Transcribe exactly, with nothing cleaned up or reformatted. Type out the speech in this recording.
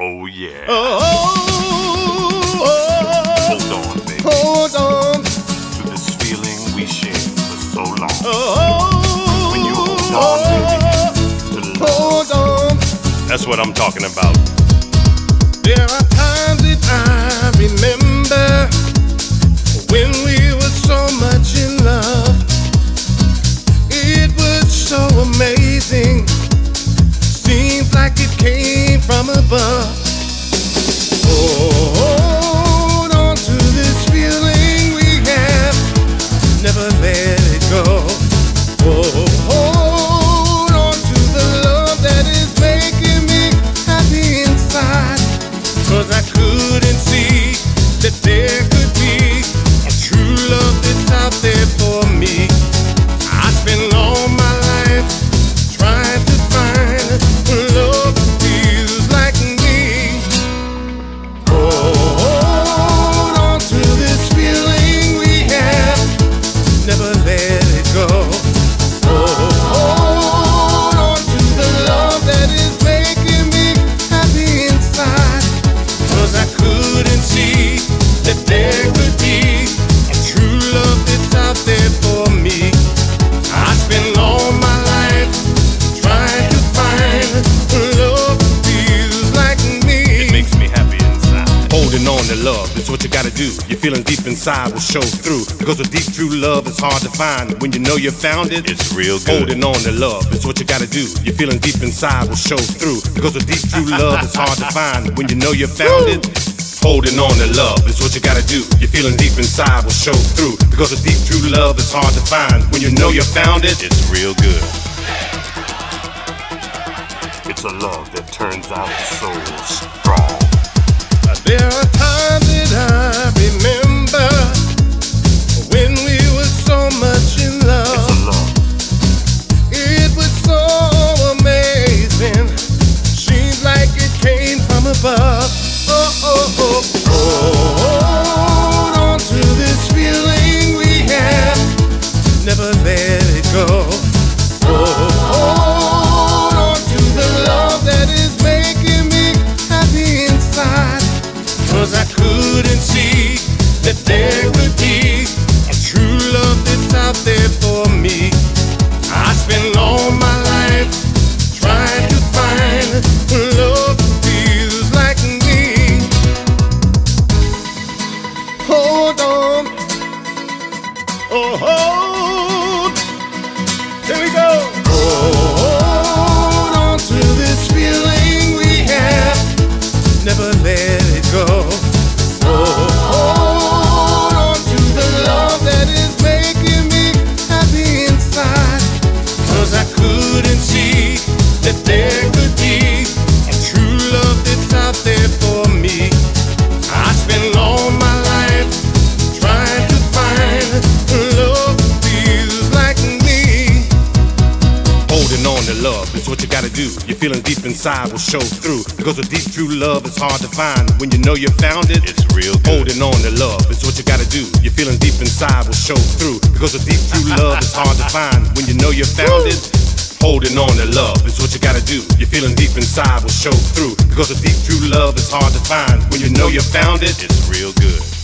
Oh yeah. Oh, oh, oh, hold on, baby. Hold on to this feeling we shared for so long. Oh, when you hold on, baby, to love. Hold on. That's what I'm talking about. There are times that I remember when we were so much in love. It was so amazing. Seems like it came from above. Oh, hold on to this feeling we have. Never let it go. Oh, hold on to the love that is making me happy inside. 'Cause I couldn't see that there could be a true love that's out there for me. I spent all my life trying to find a love that feels like me. Oh, hold on to this feeling we have. Never let it go. Oh, hold on to the love that is making me happy inside. 'Cause I couldn't see that there could be a true love that's out there for me. I spent all my life trying to find a love that feels like me. It makes me happy inside. Holding on to love is what you gotta do. Your feeling deep inside will show through. Because a deep true love is hard to find. When you know you found it, it's real good. Holding on to love is what you gotta do. Your feeling deep inside will show through. Because a deep true love is hard to find. When you know you found it. Holding on to love is what you gotta do. Your feeling deep inside will show through. Because a deep true love is hard to find. When you know you found it, it's real good. It's a love that turns out so strong. There are times that I remember when we were so much in love. It's a love. It was so amazing. Seems like it came from above. Oh, oh, oh, oh, hold on to this feeling we have. Never let it go. Oh, hold on to the love that is making me happy inside. 'Cause I couldn't see that there would be a true love that's out there for me. I spent all my life trying to find love that feels like me. Hold on, oh hold, here we go. Oh, hold on to this feeling we have, never let it go. Oh, hold on to the love that is making me happy inside. 'Cause I couldn't see that there could be a true love that's out there for me. I spent all my life trying to find a love that feels like me. Holding on to love is what you gotta do. Your feeling deep inside will show through. Because a deep true love is hard to find. When you know you found it, it's real good. Holding on to love is what you gotta do. Your feeling deep inside will show through. Because a deep true love is hard to find. When you know you found it. Holding on to love is what you gotta do. Your feeling deep inside will show through. Because a deep true love is hard to find. When you know you found it, it's real good.